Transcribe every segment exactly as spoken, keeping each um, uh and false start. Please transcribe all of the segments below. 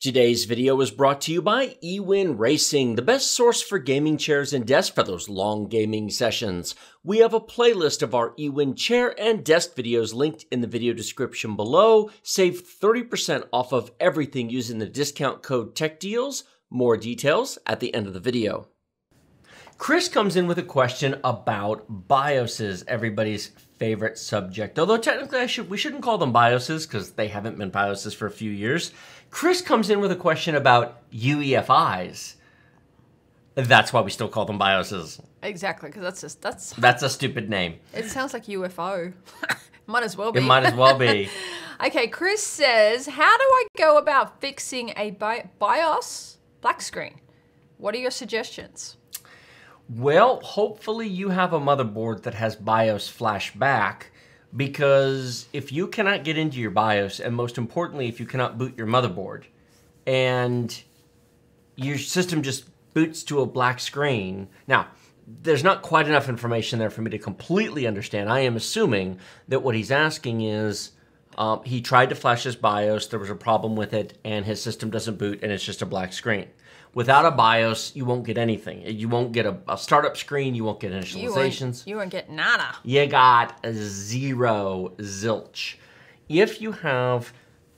Today's video was brought to you by eWin Racing, the best source for gaming chairs and desks for those long gaming sessions. We have a playlist of our eWin chair and desk videos linked in the video description below. Save thirty percent off of everything using the discount code TechDeals. More details at the end of the video. Chris comes in with a question about BIOSes, everybody's favorite subject. Although technically I should, we shouldn't call them BIOSes because they haven't been BIOSes for a few years. Chris comes in with a question about U E F Is. That's why we still call them BIOSes. Exactly, because that's just, that's... That's a stupid name. It sounds like U F O. Might as well be. It might as well be. Okay, Chris says, how do I go about fixing a bi BIOS black screen? What are your suggestions? Well, hopefully you have a motherboard that has BIOS flashback, because if you cannot get into your BIOS, and most importantly, if you cannot boot your motherboard, and your system just boots to a black screen. Now, there's not quite enough information there for me to completely understand. I am assuming that what he's asking is, um, he tried to flash his BIOS, there was a problem with it, and his system doesn't boot, and it's just a black screen. Without a BIOS, you won't get anything. You won't get a, a startup screen. You won't get initializations. You won't, you won't get nada. You got a zero zilch. If you have,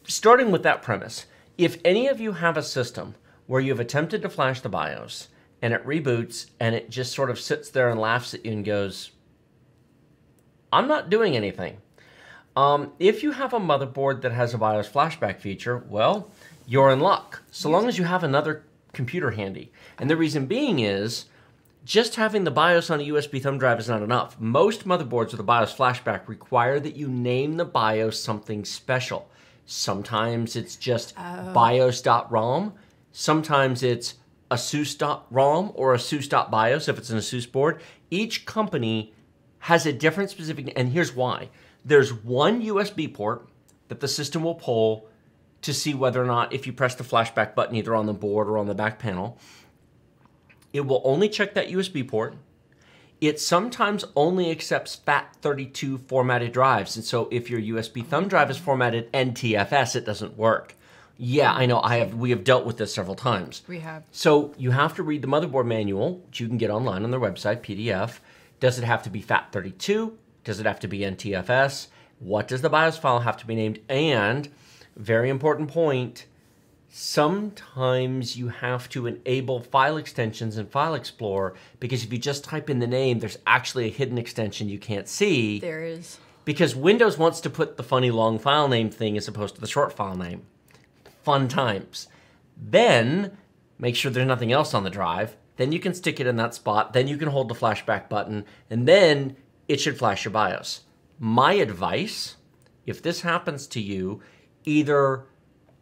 starting with that premise, if any of you have a system where you've attempted to flash the BIOS and it reboots and it just sort of sits there and laughs at you and goes, I'm not doing anything. Um, if you have a motherboard that has a BIOS flashback feature, well, you're in luck. So long as you have another computer handy. And the reason being is just having the BIOS on a U S B thumb drive is not enough. Most motherboards with a BIOS flashback require that you name the BIOS something special. Sometimes it's just oh. BIOS dot ROM. Sometimes it's ASUS dot ROM or ASUS dot BIOS if it's an ASUS board. Each company has a different specific, and here's why. There's one U S B port that the system will pull to see whether or not, if you press the flashback button either on the board or on the back panel, it will only check that U S B port. It sometimes only accepts FAT thirty-two formatted drives, and so if your U S B thumb drive is formatted N T F S, it doesn't work. Yeah, I know, I have. We have dealt with this several times. We have. So you have to read the motherboard manual, which you can get online on their website, P D F. Does it have to be FAT thirty-two? Does it have to be N T F S? What does the BIOS file have to be named? And very important point, sometimes you have to enable file extensions in File Explorer, because if you just type in the name, there's actually a hidden extension you can't see. There is. Because Windows wants to put the funny long file name thing as opposed to the short file name. Fun times. Then, make sure there's nothing else on the drive. Then you can stick it in that spot. Then you can hold the flashback button. And then it should flash your BIOS. My advice, if this happens to you, either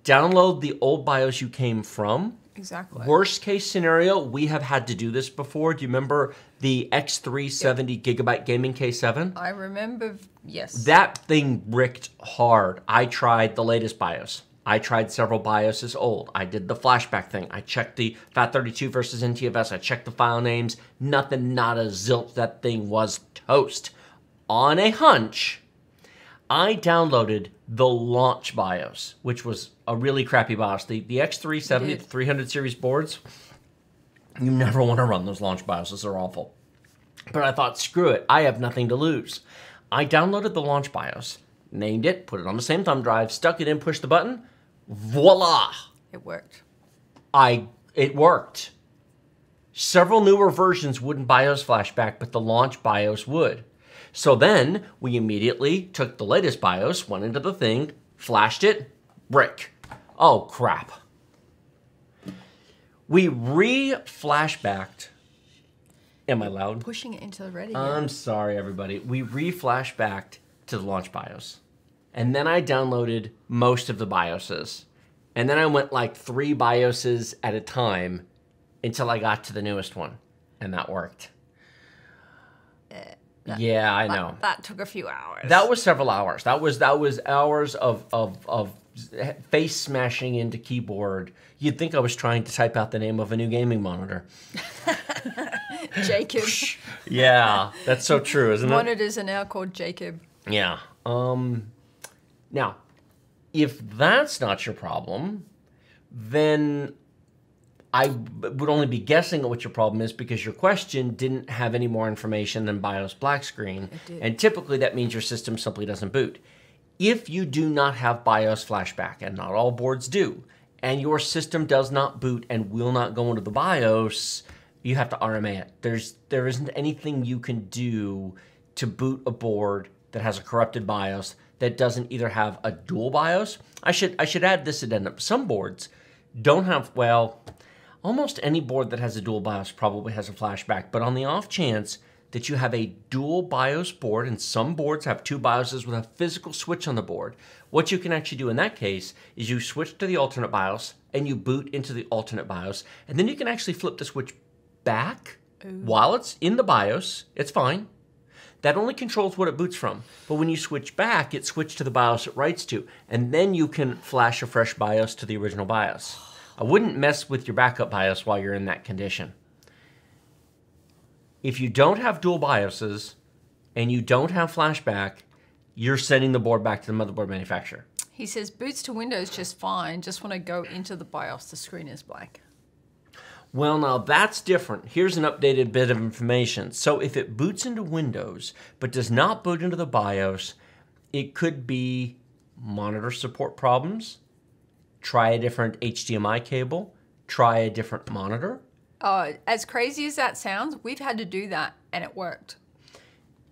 download the old BIOS you came from. Exactly. Worst case scenario, we have had to do this before. Do you remember the X three seventy yep. Gigabyte Gaming K seven? I remember, yes. That thing bricked hard. I tried the latest BIOS. I tried several BIOSes old. I did the flashback thing. I checked the FAT thirty-two versus N T F S. I checked the file names. Nothing, not a zilch. That thing was toast. On a hunch, I downloaded the launch BIOS, which was a really crappy BIOS. The, the X three seventy, the three hundred series boards, you never want to run those launch BIOSes. They're awful. But I thought, screw it. I have nothing to lose. I downloaded the launch BIOS, named it, put it on the same thumb drive, stuck it in, pushed the button. Voila. It worked. I, it worked. Several newer versions wouldn't BIOS flashback, but the launch BIOS would. So then we immediately took the latest BIOS, went into the thing, flashed it, brick. Oh, crap. We re-flashbacked. Am I loud? Pushing it into the ready. I'm sorry, everybody. We re-flashbacked to the launch BIOS. And then I downloaded most of the BIOSes. And then I went like three BIOSes at a time until I got to the newest one. And that worked. Uh. That, yeah, I that, know. That took a few hours. That was several hours. That was that was hours of, of, of face smashing into keyboard. You'd think I was trying to type out the name of a new gaming monitor. Jacob. Yeah, that's so true, isn't it? Monitors are now called Jacob. Yeah. Um, now, if that's not your problem, then I would only be guessing at what your problem is, because your question didn't have any more information than BIOS black screen. And typically that means your system simply doesn't boot. If you do not have BIOS flashback, and not all boards do, and your system does not boot and will not go into the BIOS, you have to R M A it. There's, there isn't anything you can do to boot a board that has a corrupted BIOS that doesn't either have a dual BIOS. I should, I should add this addendum. Some boards don't have, well, almost any board that has a dual BIOS probably has a flashback, but on the off chance that you have a dual BIOS board, and some boards have two BIOSes with a physical switch on the board, what you can actually do in that case is you switch to the alternate BIOS and you boot into the alternate BIOS, and then you can actually flip the switch back. Ooh. While it's in the BIOS, it's fine. That only controls what it boots from. But when you switch back, it switches to the BIOS it writes to, and then you can flash a fresh BIOS to the original BIOS. I wouldn't mess with your backup BIOS while you're in that condition. If you don't have dual BIOSes and you don't have flashback, you're sending the board back to the motherboard manufacturer. He says, boots to Windows just fine, just when I go into the BIOS, the screen is black. Well, now that's different. Here's an updated bit of information. So if it boots into Windows but does not boot into the BIOS, it could be monitor support problems, try a different H D M I cable, try a different monitor. Uh, as crazy as that sounds, we've had to do that and it worked.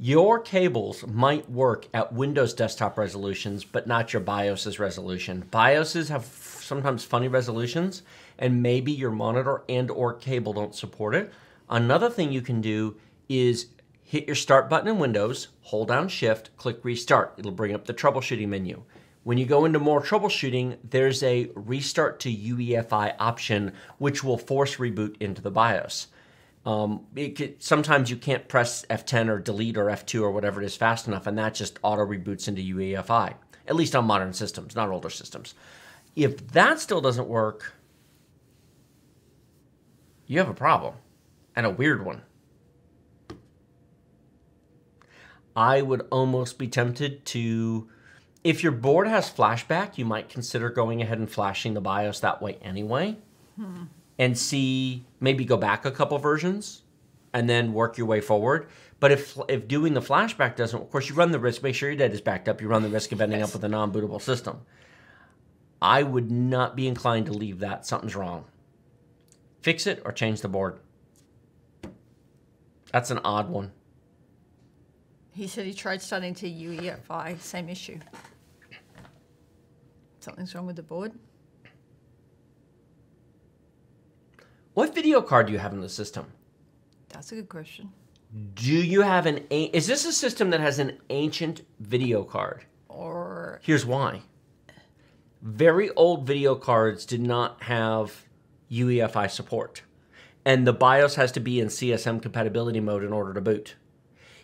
Your cables might work at Windows desktop resolutions, but not your BIOS's resolution. BIOSes have sometimes funny resolutions, and maybe your monitor and or cable don't support it. Another thing you can do is hit your start button in Windows, hold down shift, click restart. It'll bring up the troubleshooting menu. When you go into more troubleshooting, there's a restart to U E F I option, which will force reboot into the BIOS. Um, it could, sometimes you can't press F ten or delete or F two or whatever it is fast enough, and that just auto reboots into U E F I, at least on modern systems, not older systems. If that still doesn't work, you have a problem, and a weird one. I would almost be tempted to... If your board has flashback, you might consider going ahead and flashing the BIOS that way anyway. Hmm. And see, maybe go back a couple versions and then work your way forward. But if if doing the flashback doesn't, of course, you run the risk, make sure your data is backed up, you run the risk of ending yes. up with a non-bootable system. I would not be inclined to leave that. Something's wrong. Fix it or change the board. That's an odd one. He said he tried starting to U E F I, same issue. Something's wrong with the board. What video card do you have in the system? That's a good question. Do you have an, is this a system that has an ancient video card? Or... Here's why. Very old video cards did not have U E F I support. And the BIOS has to be in C S M compatibility mode in order to boot.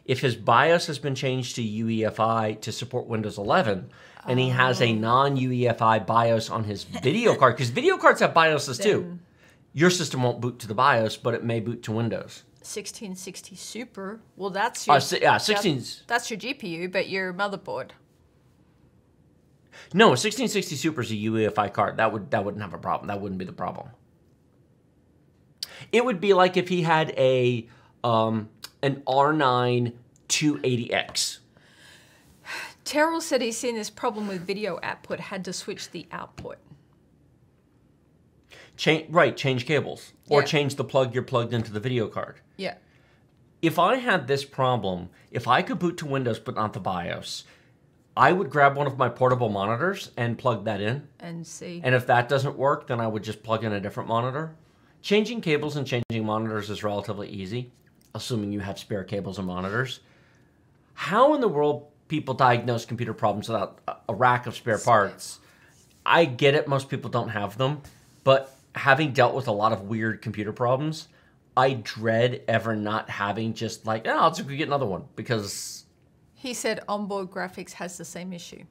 If his BIOS has been changed to U E F I to support Windows eleven, and he has a non-U E F I BIOS on his video card, because video cards have BIOSes too, your system won't boot to the BIOS, but it may boot to Windows. sixteen sixty Super, well that's your, uh, yeah, sixteen, that's your G P U, but your motherboard. No, sixteen sixty Super is a U E F I card. That, would, that wouldn't have a problem. That wouldn't be the problem. It would be like if he had a... Um, an R nine two eighty X. Terrell said he's seen this problem with video output, had to switch the output. Change, right, change cables. Yeah. Or change the plug you're plugged into the video card. Yeah. If I had this problem, if I could boot to Windows but not the BIOS, I would grab one of my portable monitors and plug that in. And see. And if that doesn't work, then I would just plug in a different monitor. Changing cables and changing monitors is relatively easy, assuming you have spare cables and monitors. How in the world people diagnose computer problems without a rack of spare parts? I get it, most people don't have them, but having dealt with a lot of weird computer problems, I dread ever not having just like, oh, I'll just get another one, because... He said onboard graphics has the same issue.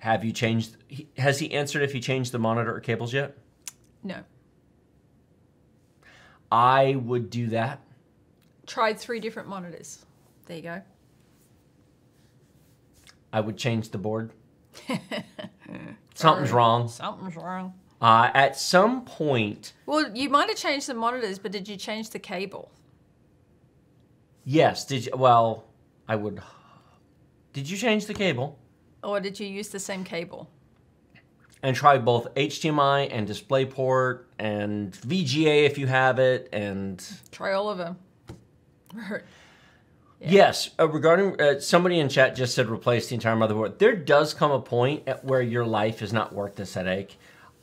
Have you changed, has he answered if he changed the monitor or cables yet? No. I would do that. Tried three different monitors. There you go. I would change the board. Something's wrong. Something's wrong. Uh, at some point... Well, you might have changed the monitors, but did you change the cable? Yes. Did you, well, I would... Did you change the cable? Or did you use the same cable? And try both H D M I and DisplayPort and V G A if you have it, and... Try all of them. yeah. Yes. Uh, regarding... Uh, somebody in chat just said replace the entire motherboard. There does come a point at where your life is not worth this headache.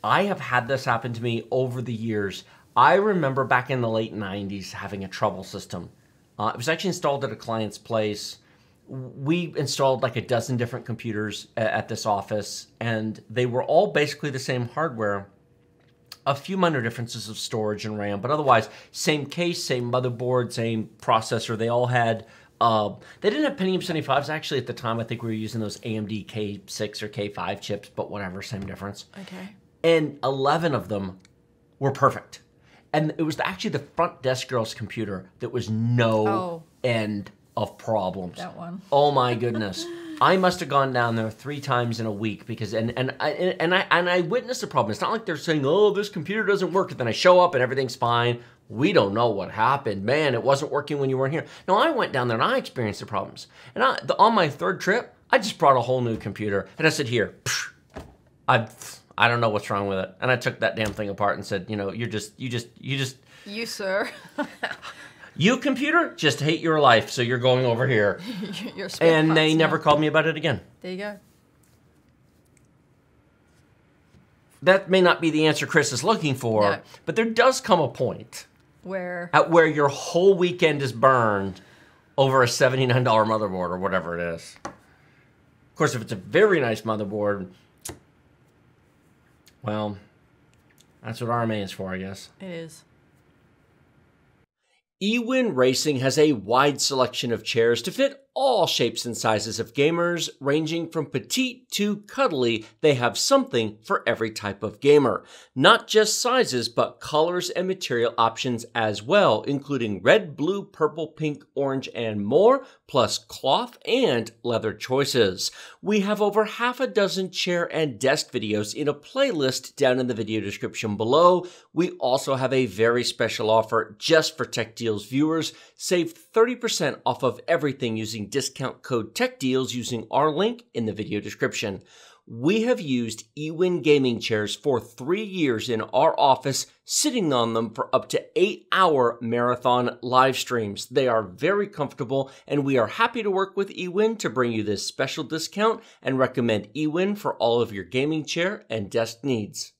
I have had this happen to me over the years. I remember back in the late nineties having a trouble system. Uh, it was actually installed at a client's place. We installed like a dozen different computers at this office, and they were all basically the same hardware. A few minor differences of storage and RAM, but otherwise, same case, same motherboard, same processor. They all had... Uh, they didn't have Pentium seventy-fives actually at the time. I think we were using those A M D K six or K five chips, but whatever, same difference. Okay. And eleven of them were perfect. And it was actually the front desk girl's computer that was no oh. end of problems. That one. Oh my goodness. I must have gone down there three times in a week because, and, and, I, and, I, and I witnessed the problem. It's not like they're saying, oh, this computer doesn't work. And then I show up and everything's fine. We don't know what happened. Man, it wasn't working when you weren't here. No, I went down there and I experienced the problems. And I, the, on my third trip, I just brought a whole new computer. And I said, here, I've... I don't know what's wrong with it. And I took that damn thing apart and said, you know, you're just, you just, you just. You, sir. You, computer, just hate your life, so you're going over here. You're and they now. never called me about it again. There you go. That may not be the answer Chris is looking for, no. but there does come a point. Where? At where your whole weekend is burned over a seventy-nine dollar motherboard or whatever it is. Of course, if it's a very nice motherboard, well, that's what R M A is for, I guess. It is. eWin Racing has a wide selection of chairs to fit all shapes and sizes of gamers, ranging from petite to cuddly. They have something for every type of gamer. Not just sizes, but colors and material options as well, including red, blue, purple, pink, orange, and more, plus cloth and leather choices. We have over half a dozen chair and desk videos in a playlist down in the video description below. We also have a very special offer just for Tech Deals viewers. Save thirty percent off of everything using discount code TechDeals using our link in the video description. We have used eWin gaming chairs for three years in our office, sitting on them for up to eight hour marathon live streams. They are very comfortable, and we are happy to work with eWin to bring you this special discount and recommend eWin for all of your gaming chair and desk needs.